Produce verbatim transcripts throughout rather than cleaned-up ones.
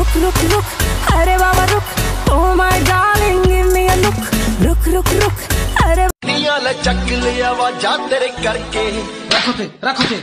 Look, look, look, arey baba look. Oh my darling, give me a look. Look, look, look, arey. निया ले चकलिया वाजा तेरे करके. रखो ते, रखो ते.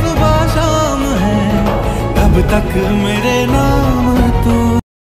सुबह शाम है तब तक मेरे नाम तू